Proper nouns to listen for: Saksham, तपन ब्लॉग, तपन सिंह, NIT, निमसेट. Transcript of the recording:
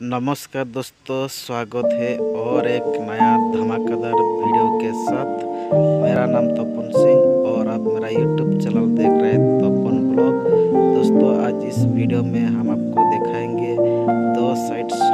नमस्कार दोस्तों, स्वागत है और एक नया धमाकेदार वीडियो के साथ। मेरा नाम तपन सिंह और आप मेरा यूट्यूब चैनल देख रहे हैं तपन ब्लॉग। दोस्तों आज इस वीडियो में हम आपको दिखाएंगे दो साइड